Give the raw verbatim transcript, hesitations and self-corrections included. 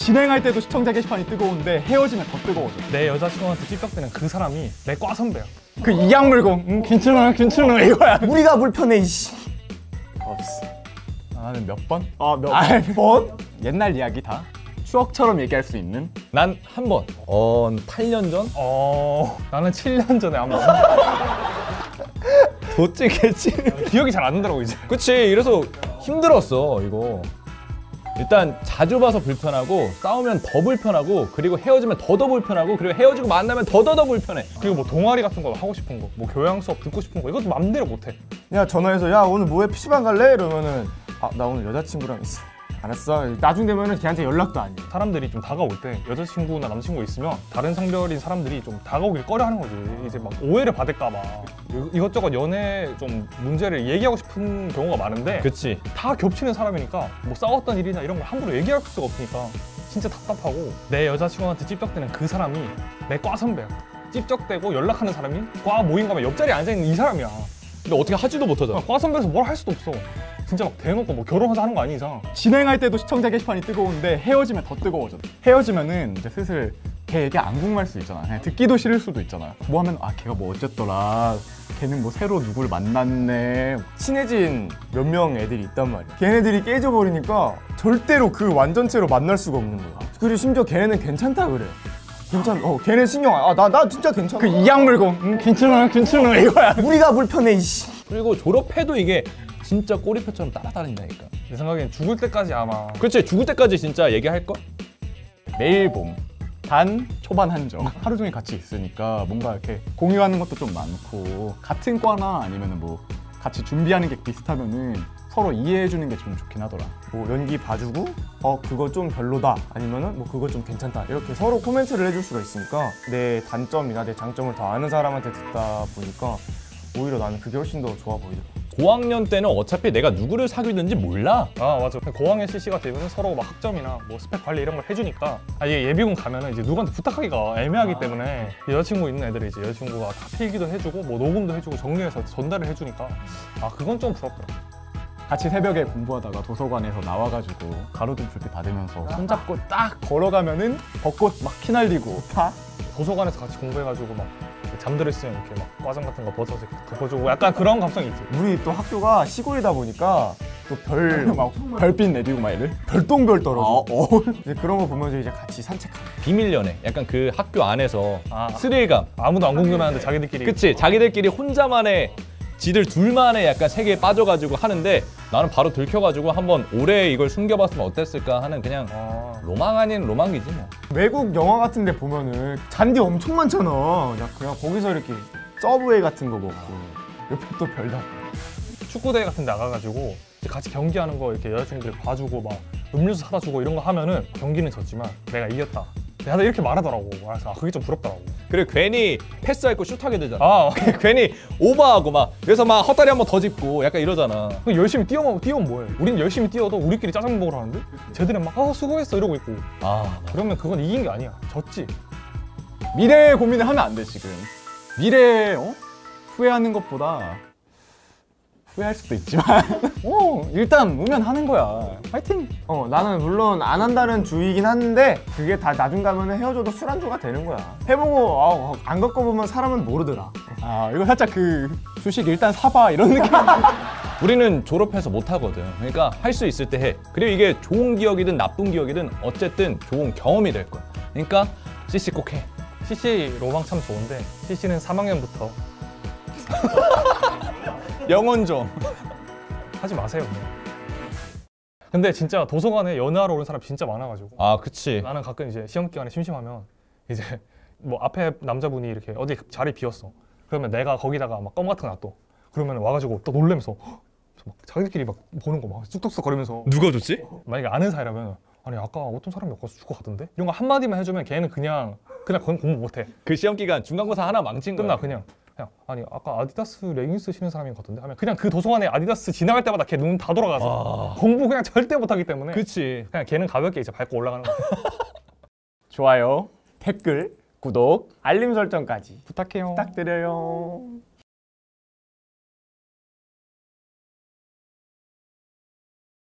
진행할 때도 시청자 게시판이 뜨거운데 헤어지면 더 뜨거워져. 내 여자친구한테 찝쩍대는 그 사람이 내 과 선배야. 그 이악물공 음, 괜찮아요 괜찮아요 이거야. 우리가 불편해 이씨. 없어. 나는 몇 번? 아 몇 아, 번? 옛날 이야기 다 추억처럼 얘기할 수 있는? 난 한 번. 어... 팔 년 전? 어... 나는 칠 년 전에 한 번. 도찌겠지? 기억이 잘 안 난다고 이제. 그치, 이래서 힘들었어 이거. 일단 자주 봐서 불편하고, 싸우면 더 불편하고, 그리고 헤어지면 더더 불편하고, 그리고 헤어지고 만나면 더더더 불편해. 그리고 뭐 동아리 같은 거 하고 싶은 거, 뭐 교양 수업 듣고 싶은 거, 이것도 맘대로 못해. 야, 전화해서 야 오늘 뭐해 피씨방 갈래? 이러면은 아, 나 오늘 여자친구랑 있어. 알았어. 나중 되면은 걔한테 연락도 안 해. 사람들이 좀 다가올 때 여자친구나 남친구 있으면 다른 성별인 사람들이 좀 다가오길 꺼려하는 거지. 이제 막 오해를 받을까 봐. 이것저것 연애 좀 문제를 얘기하고 싶은 경우가 많은데, 그치, 다 겹치는 사람이니까 뭐 싸웠던 일이나 이런 걸 함부로 얘기할 수가 없으니까 진짜 답답하고, 내 여자친구한테 찝쩍대는 그 사람이 내 과 선배야. 찝쩍대고 연락하는 사람이 과 모임 가면 옆자리에 앉아있는 이 사람이야. 근데 어떻게 하지도 못하잖아. 과 선배에서 뭘 할 수도 없어. 진짜 막 대놓고 뭐 결혼해서 하는 거 아닌 이상. 진행할 때도 시청자 게시판이 뜨거운데 헤어지면 더 뜨거워져. 헤어지면은 이제 슬슬 걔 얘기 안 궁금할 수 있잖아. 그냥 듣기도 싫을 수도 있잖아. 뭐 하면 아 걔가 뭐 어쨌더라, 걔는 뭐 새로 누굴 만났네. 친해진 몇 명 애들이 있단 말이야. 걔네들이 깨져버리니까 절대로 그 완전체로 만날 수가 없는 거야. 그리고 심지어 걔네는 괜찮다 그래. 괜찮.. 어 걔네 신경 안.. 아 나 나 진짜 괜찮아. 그 이악물공 음, 괜찮아 괜찮아 이거야. 우리가 불편해 이씨. 그리고 졸업해도 이게 진짜 꼬리표처럼 따라다닌다니까. 내 생각엔 죽을 때까지 아마. 그렇지, 죽을 때까지 진짜 얘기할걸? 매일 봄, 단 초반 한정. 하루 종일 같이 있으니까 뭔가 이렇게 공유하는 것도 좀 많고, 같은 과나 아니면 뭐 같이 준비하는 게 비슷하면은 서로 이해해주는 게 좀 좋긴 하더라. 뭐 연기 봐주고, 어 그거 좀 별로다, 아니면은 뭐 그거 좀 괜찮다, 이렇게 서로 코멘트를 해줄 수가 있으니까 내 단점이나 내 장점을 다 아는 사람한테 듣다 보니까 오히려 나는 그게 훨씬 더 좋아 보이더라고. 고학년 때는 어차피 내가 누구를 사귀든지 몰라. 아 맞아. 고학년 씨씨가 되면 서로 막 학점이나 뭐 스펙 관리 이런 걸 해주니까. 아 이게 예비군 가면은 이제 누구한테 부탁하기가 애매하기 아. 때문에 여자친구 있는 애들이 이제 여자친구가 다 필기도 해주고 뭐 녹음도 해주고 정리해서 전달을 해주니까 아 그건 좀 부럽더라. 같이 새벽에 공부하다가 도서관에서 나와가지고 가로등 불빛 받으면서 손잡고 딱 걸어가면은 벚꽃 막 휘날리고. 다 도서관에서 같이 공부해가지고 막 잠들을 쓰면 이렇게 막 과장 같은 거 벗어서 덮어주고 약간 그런 감성이 있지. 우리 또 학교가 시골이다 보니까 또 별 막 별빛 내리고 막 이래. 별똥별 떨어져. 아, 어. 이제 그런 거 보면서 이제 같이 산책하는. 비밀 연애. 약간 그 학교 안에서 아, 스릴감. 아무도 안 궁금해하는데 자기들끼리. 그치. 자기들끼리 혼자만의, 지들 둘만의 약간 세계에 빠져가지고 하는데, 나는 바로 들켜가지고 한번 오래 이걸 숨겨봤으면 어땠을까 하는 그냥 아... 로망 아닌 로망이지 뭐. 외국 영화 같은 데 보면은 잔디 엄청 많잖아. 야, 그냥 거기서 이렇게 서브웨이 같은 거 먹고 옆에 또 별다방. 축구대회 같은 데 나가가지고 같이 경기하는 거 이렇게 여자친구들 봐주고 막 음료수 사다 주고 이런 거 하면은 경기는 졌지만 내가 이겼다, 다들 이렇게 말하더라고. 그래서 아, 그게 좀 부럽더라고. 그리고 괜히 패스할 거 슛하게 되잖아. 아, 괜히 오버하고 막 그래서 막 헛다리 한번 더 짚고 약간 이러잖아. 열심히 뛰어면 뛰어면 뭐해. 우린 열심히 뛰어도 우리끼리 짜장 먹으러 하는데 쟤들은 막 아, 수고했어 이러고 있고. 아, 그러면 그건 이긴 게 아니야. 졌지. 미래의 고민을 하면 안 돼 지금. 미래에 어? 후회하는 것보다, 후회할 수도 있지만 오, 일단 오면 하는 거야. 파이팅! 어, 나는 물론 안 한다는 주의이긴 한데 그게 다 나중 가면 헤어져도 술안주가 되는 거야. 해보고 어, 안 겪어보면 사람은 모르더라. 아 이거 살짝 그 주식 일단 사봐 이런 느낌. 우리는 졸업해서 못하거든. 그러니까 할 수 있을 때 해. 그리고 이게 좋은 기억이든 나쁜 기억이든 어쨌든 좋은 경험이 될 거야. 그러니까 씨씨 꼭 해. 씨씨 로망 참 좋은데 씨씨는 삼 학년부터 영원 좀 하지 마세요 그냥. 근데 진짜 도서관에 연애하러 오는 사람 진짜 많아가지고. 아 그치. 나는 가끔 이제 시험 기간에 심심하면 이제 뭐 앞에 남자분이 이렇게 어디 자리 비었어. 그러면 내가 거기다가 막 껌 같은 거 놔둬. 그러면 와가지고 또 놀래면서 헉! 막 자기들끼리 막 보는 거 막 쑥덕쑥 거리면서. 누가 줬지? 만약에 아는 사이라면 아니 아까 어떤 사람이 엮어서 죽고 가던데? 이런 거 한마디만 해주면 걔는 그냥 그냥 그건 공부 못해. 그 시험 기간 중간고사 하나 망친 거야. 끝나 그냥. 아니 아까 아디다스 레깅스 신은 사람인 것 같은데 하면 그냥 그 도서관에 아디다스 지나갈 때마다 걔 눈 다 돌아가서 아... 공부 그냥 절대 못하기 때문에. 그치. 그냥 걔는 가볍게 이제 밟고 올라가는 거야. 좋아요, 댓글, 구독, 알림 설정까지 부탁해요. 부탁드려요.